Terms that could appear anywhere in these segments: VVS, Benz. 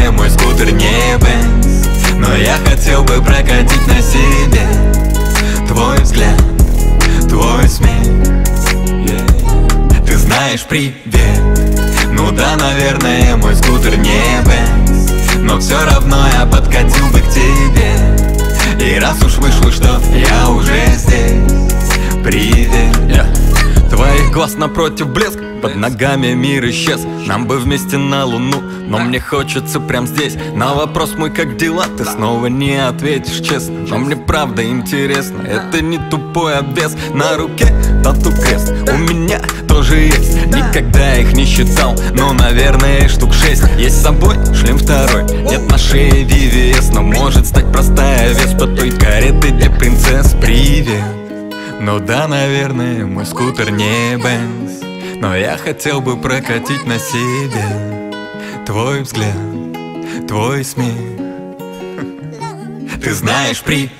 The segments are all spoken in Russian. мне мой скутер не Benz, но я хотел бы прокатить на себе твой взгляд, твой смех. Ты знаешь, привет. Ну да, наверное, мой скутер не Benz, но все равно я подкатил бы к тебе. И раз уж вышло, что я уже здесь, привет. Твоих глаз напротив блеск, под ногами мир исчез. Нам бы вместе на луну, но мне хочется прям здесь. На вопрос мой, как дела, ты снова не ответишь честно. Но мне правда интересно, это не тупой обвес. На руке тату крест, у меня тоже есть. Никогда их не считал, но, наверное, штук 6. Есть с собой шлем второй, нет на шее VVS, но может стать простая веспа той кареты для принцесс. Привет. Ну да, наверное, мой скутер не Benz, но я хотел бы прокатить на себе твой взгляд, твой смех. Ты знаешь, привет.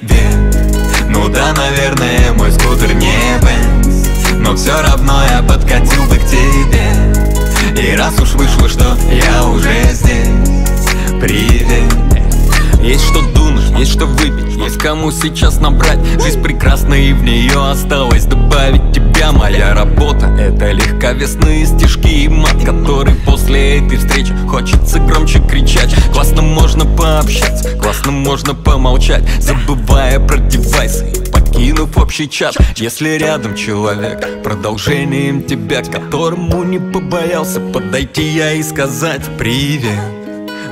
Ну да, наверное, мой скутер не Benz, но все равно я подкатил бы к тебе. И раз уж вышло, что я уже здесь, привет. Есть что дунуть, есть что выпить, есть кому сейчас набрать. Жизнь прекрасна, и в нее осталось добавить тебя. Моя работа — это легковесные стишки и мат, который после этой встречи хочется громче кричать. Классно можно пообщаться, классно можно помолчать, забывая про девайсы, покинув общий чат. Если рядом человек продолжением тебя, которому не побоялся подойти я и сказать привет.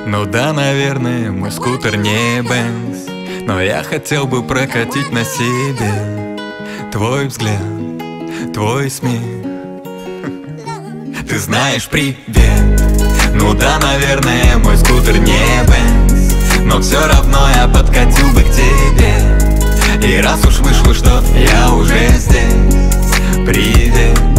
Ну да, наверное, мой скутер не Benz, но я хотел бы прокатить на себе твой взгляд, твой смех. Ты знаешь, привет. Ну да, наверное, мой скутер не Benz, но все равно я подкатил бы к тебе. И раз уж вышло, что я уже здесь, привет.